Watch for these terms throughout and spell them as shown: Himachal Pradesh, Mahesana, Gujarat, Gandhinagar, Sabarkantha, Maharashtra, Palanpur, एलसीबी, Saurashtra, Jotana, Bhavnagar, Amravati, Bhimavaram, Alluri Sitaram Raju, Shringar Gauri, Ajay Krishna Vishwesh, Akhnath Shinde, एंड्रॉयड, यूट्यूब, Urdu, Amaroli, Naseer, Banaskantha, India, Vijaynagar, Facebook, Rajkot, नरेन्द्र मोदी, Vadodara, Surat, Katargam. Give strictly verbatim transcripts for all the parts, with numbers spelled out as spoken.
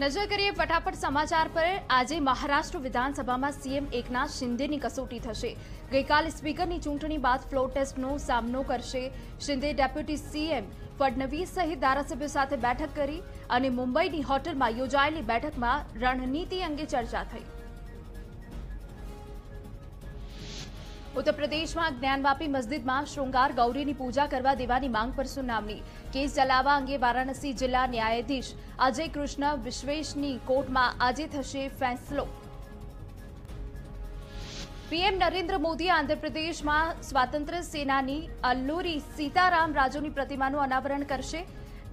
नजर करिए फटाफट समाचार पर। आज महाराष्ट्र विधानसभा में सीएम एकनाथ शिंदे की कसोटी थशे। गईकाल स्पीकर की चूंटणी बाद फ्लोर टेस्ट नो सामनो करशे। शिंदे डेप्यूटी सीएम फडणवीस सहित धारासभ्य साथे बैठक करी और मुंबई की होटल में योजायेली बैठक में रणनीति अंगे चर्चा थई। उत्तर प्रदेश में ज्ञानवापी मस्जिद में श्रृंगार गौरी की पूजा करवा देवानी मांग पर सुनावनी। केस चलावा अंगे वाराणसी जिला न्यायाधीश अजय कृष्ण विश्वेश की कोर्ट में आज थशे फैसलो। पीएम नरेन्द्र मोदी आंध्र प्रदेश में स्वातंत्र सेनानी अल्लूरी सीताराम राजू की प्रतिमा अनावरण करशे।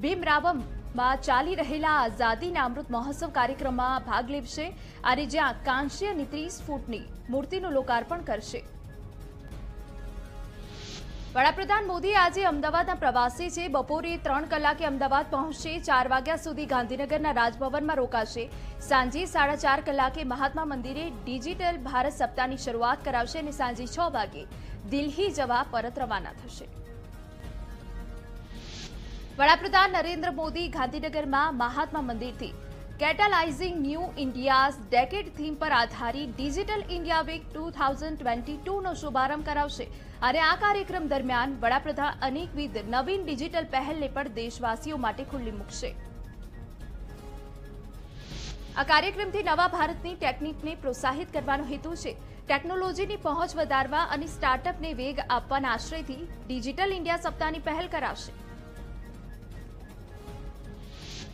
भीमरावम में चाली रहेला आजादी ना अमृत महोत्सव कार्यक्रम में भाग लेशे और ज्यां कांस्य तीस फूटनी मूर्ति लोकार्पण करशे। वडाप्रधान मोदी आज अमदावाद प्रवासे छे। बपोरे त्रण कलाके अमदावाद पहुंचशे। चार वाग्या सुधी गांधीनगरना राजभवन में रोकाशे। सांजे साढ़ा चार कलाके महात्मा मंदिरे डिजिटल भारत सप्ताहनी शुरुआत करावशे अने सांजे छ वागे दिल्ही जवा परत रवाना थशे। वडाप्रधान नरेन्द्र मोदी गांधीनगर में महात्मा मंदिरथी catalysing new India's decade theme पर आधारित digital India week two thousand twenty two नो शुभारंभ करावशे। आ कार्यक्रम दरमियान वडाप्रधान अनेकविध नवीन डिजिटल पहल ने पर देशवासीओ माटे खुल्ली मूकशे। आ कार्यक्रमथी नवा भारतनी टेक्निकने प्रोत्साहित करवानो हेतु छे। टेक्नोलॉजीनी पहुंच वधारवा अने स्टार्टअपने वेग आपवाना आश्रयथी डिजिटल इंडिया सप्ताहनी पहल कराशे।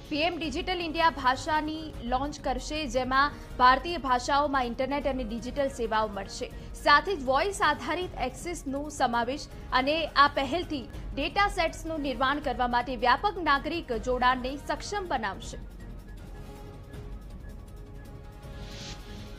पीएम डिजिटल इंडिया भाषा की लॉन्च करशे, जेमा भारतीय भाषाओं में इंटरनेट और डिजिटल सेवाओं मळशे। साथ ही वॉइस आधारित एक्सेस नो समावेश अने आ पहलथी डेटा सेट्स नो निर्माण करवा माटे व्यापक नागरिक जोड़ाण ने सक्षम बनावशे।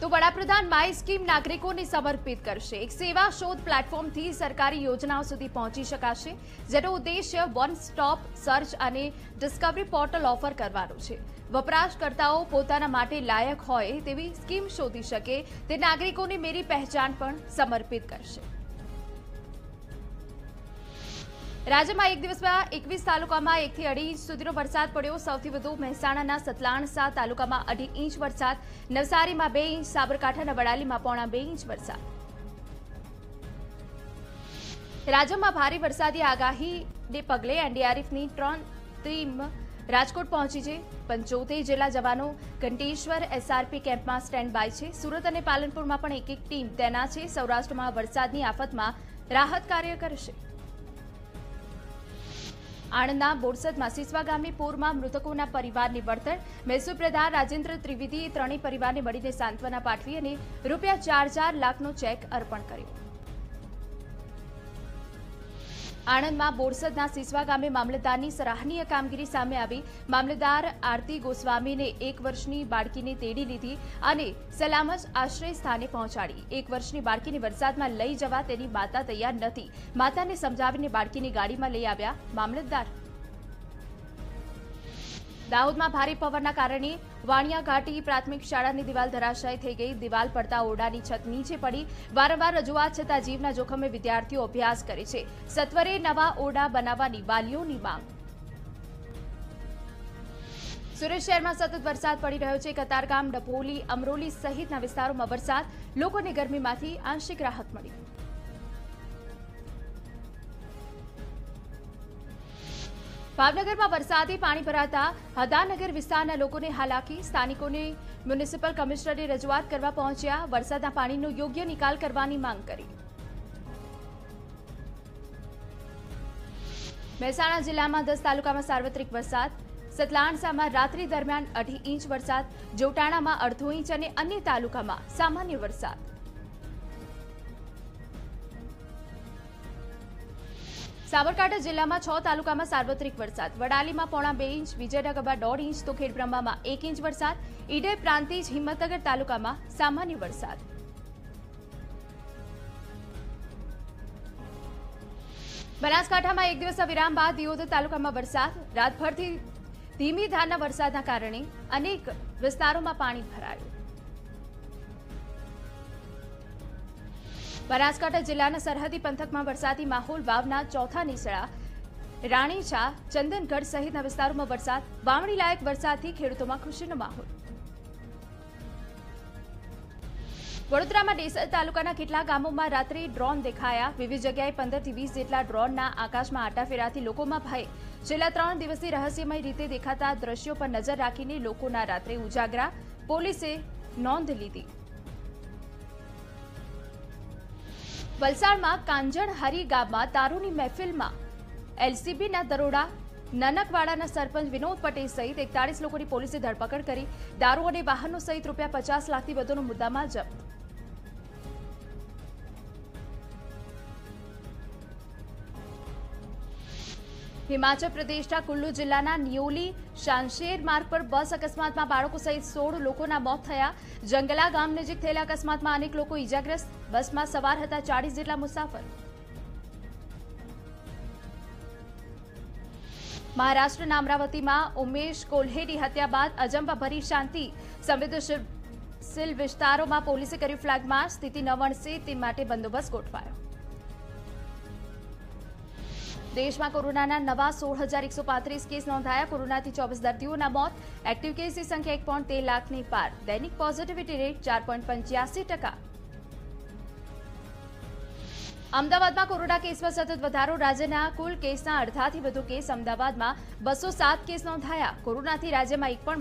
तो वडाप्रधान माई स्कीम नागरिकों ने समर्पित करशे। एक सेवा शोध प्लेटफॉर्म थी सरकारी योजनाओं सुधी पहुंची शकाशे, जेनो उद्देश्य वन स्टॉप सर्च अने डिस्कवरी पोर्टल ऑफर करवानो छे। वपराशकर्ताओं पोताना माटे लायक होय तेवी स्कीम शोधी शके ते नागरिकों ने मेरी पहचान पण समर्पित करशे। राज्य में एक दिवस में एकवीस तालुका में एक थी अढ़ी इंच सुधीनो वरसाद पड़ो। सौथी वधु महेसाणाना सतलाणसा तालुका में अढ़ी इंच वरसाद, नवसारी में बे इंच, साबरकांठाना वडाली में पौणा बे इंच वरसाद। राज्य में भारी वरसादी आगाही ने पगले एनडीआरएफ की त्रण टीम राजकोट पहुंची है। पंचोतेर जिला जवानों कंटेश्वर एसआरपी केम्प में स्टेन्ड बाय है। सूरत और पालनपुर में पण एक एक टीम तैनात है। सौराष्ट्र में वरसादनी आफत में राहत कार्य करशे। आणंदना बोरसद सीसवा गामे पूरमा मृतकोना परिवारने वळतर। महसूल प्रधान राजेन्द्र त्रिवेदीए त्रणेय परिवारने મળીને सांत्वना पाठवी अने रूपिया चार चार लाखनो चेक अर्पण कर्यो। आणंदमां बोरसदना सीसवा गामे मामलतदारनी सराहनीय कामगीरी सामे आवी। मामलतदार आरती गोस्वामीने एक वर्षनी बाळकीने तेडी लीधी अने सलामत आश्रय स्थाने पहोंचाडी। एक वर्षनी बाळकीने वरसादमां लई जवा तेनी माता तैयार नथी। माताने समजावीने बाळकीने गाडीमां लई आव्या मामलतदार। दाहोदमां भारी पवनना कारणे वाणिया घाटी प्राथमिक शाळा की दीवाल धराशायी थी गई। दीवाल पड़ता ओरडानी छत नीचे पड़ी। वारंवार रजूआत छता जीवना जोखमे विद्यार्थीओ अभ्यास करे छे। सत्वरे नवा ओरडा बनाववानी वालीओनी मांग। सूरत शहर में सतत वरसाद पड़ी रह्यो छे। कतारगाम, डपोली, अमरोली सहित विस्तारों में वरसाद, लोगोने गरमी मांथी आंशिक राहत मळी। भावनगर में वरसादी पानी भराता हदानगर विस्तारना लोगों ने हालाकी। स्थानिकों ने म्युनिसिपल कमिश्नरने रजूआत करवा पहुंच्या। वरसादना पानीनो योग्य निकाल करवानी मांग करी। महेसाणा जिला में दस तालुका में सार्वत्रिक वरसाद। सतलाणसा में रात्रि दरमियान अढ़ी इंच वरसाद, जोटाणा में अर्धो इंच अने अन्य तालुका में सामान्य वरसाद। साबरकांठा जिला में छह तालुका में सार्वत्रिक वरसाद। वडाली में पौणा बे इंच, विजयनगर में दौड़ इंच तो खेडब्रह्मा में एक इंच वरसाद। ईडर प्रांतिज हिम्मतनगर तालुका में सामान्य वरसाद। बनासकांठा में एक दिवस विराम बाद दियोद तालुका में वरसाद। रातभर थी धीमी धारना वरसादना कारणे अनेक विस्तारों में पानी भरायु। बनासकांठा जिला सरहदी पंथक में वरसादी माहौल। वावना चौथा नीसड़ा राणीचा चंदनगढ़ सहित विस्तारों में वरसाद, वावणी लायक वरसाद थी खेडूतों में खुशी नो माहौल। वडोदरा में डेसर तालुकाना केटला गामों में रात्रे ड्रोन दिखाया। विविध जगह पंदर थी वीस जेटला ड्रोन ना आकाश में आटा फेराती लोगों में भय। छेल्ला त्रण दिवसथी रहस्यमय रीते देखाता दृश्यों पर नजर राखीने लोकोना रात्रे उजागरा, पोलीसे नोंध लीधी। वलसाड में कांजणहरी गाम में दारूनी महफिल में एलसीबी ना दरोड़ा। ननकवाड़ा सरपंच विनोद पटेल सहित एकतालीस लोगों की पुलिस ने धरपकड़ करी। दारू और वाहनों सहित रूपया पचास लाख की वधुनो मुद्दामाल जप्त। हिमाचल प्रदेश का कुल्लू जिला नियोली शानशेर मार्ग पर बस अकस्मात में बाळको सहित सोल लोग मौत थया। जंगला गाम नजीक थयेला अकस्मात में अनेक लोग इजाग्रस्त। बस में सवार था चालीस जेटला मुसाफर। महाराष्ट्र अमरावती में उमेश कोल्हेनी हत्या बाद अजंबा भरी शांति। संवेदनशील विस्तारों में पुलिस करी फ्लैग मार्च। स्थिति न वणसे बंदोबस्त गोठवायो। देश में कोरोना नवा सोल हजार एक सौ पैंतीस केस नोंधाया। कोरोना चौबीस दर्दीओं मौत। एक्टिव केस की संख्या एक पॉइंट तेरह लाख ने पार। दैनिक पॉजिटिविटी रेट चार पॉइंट पंचासी टका। अमदावाद में कोरोना केस में सतत वधारो। राज्यना कुल केसना अर्धा थी वधु केस अमदावाद में बसो सात केस नोंधाया। कोरोना थी राज्य में एक पण